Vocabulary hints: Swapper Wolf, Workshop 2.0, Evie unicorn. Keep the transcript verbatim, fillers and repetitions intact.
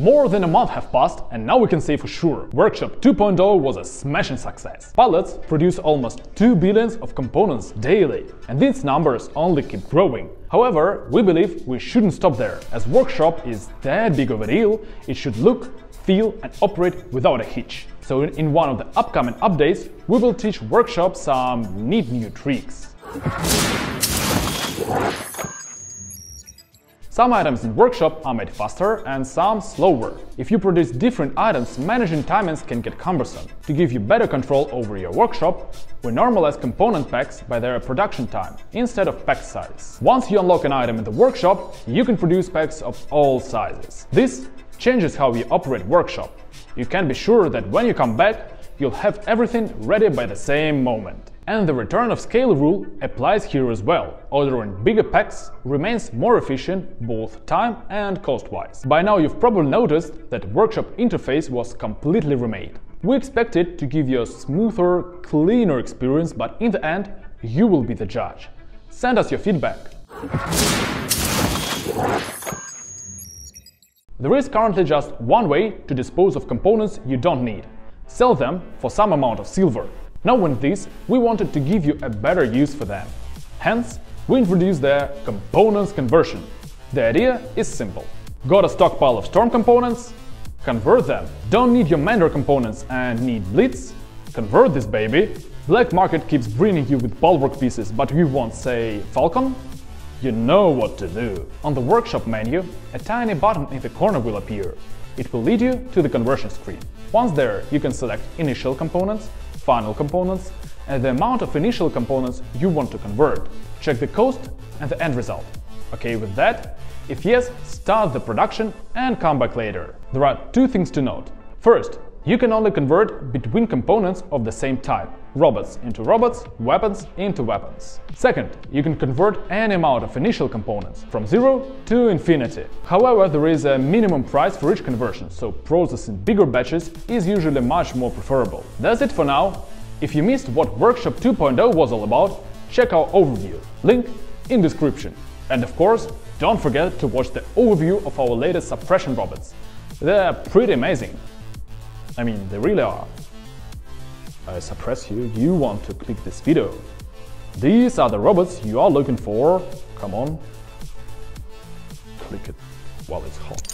More than a month have passed, and now we can say for sure, Workshop two point oh was a smashing success. Pilots produce almost two billions of components daily, and these numbers only keep growing. However, we believe we shouldn't stop there. As Workshop is that big of a deal, it should look, feel and operate without a hitch. So in one of the upcoming updates, we will teach Workshop some neat new tricks. Some items in Workshop are made faster and some slower. If you produce different items, managing timings can get cumbersome. To give you better control over your Workshop, we normalize component packs by their production time, instead of pack size. Once you unlock an item in the Workshop, you can produce packs of all sizes. This changes how you operate Workshop. You can be sure that when you come back, you'll have everything ready by the same moment. And the return of scale rule applies here as well. Ordering bigger packs remains more efficient both time and cost-wise. By now you've probably noticed that Workshop interface was completely remade. We expect it to give you a smoother, cleaner experience, but in the end, you will be the judge. Send us your feedback. There is currently just one way to dispose of components you don't need. Sell them for some amount of silver. Knowing this, we wanted to give you a better use for them. Hence, we introduced the components conversion. The idea is simple. Got a stockpile of storm components? Convert them. Don't need your Mender components and need Blitz? Convert this baby. Black market keeps bringing you with bulwark pieces, but we want, say, Falcon? You know what to do. On the Workshop menu, a tiny button in the corner will appear. It will lead you to the conversion screen. Once there, you can select initial components, final components, and the amount of initial components you want to convert. Check the cost and the end result. Okay with that? If yes, start the production and come back later. There are two things to note. First, you can only convert between components of the same type. Robots into robots, weapons into weapons. Second, you can convert any amount of initial components, from zero to infinity. However, there is a minimum price for each conversion, so processing bigger batches is usually much more preferable. That's it for now. If you missed what Workshop two point oh was all about, check our overview, link in description. And of course, don't forget to watch the overview of our latest suppression robots. They're pretty amazing. I mean, they really are. I suppress you, you want to click this video. These are the robots you are looking for. Come on. Click it while it's hot.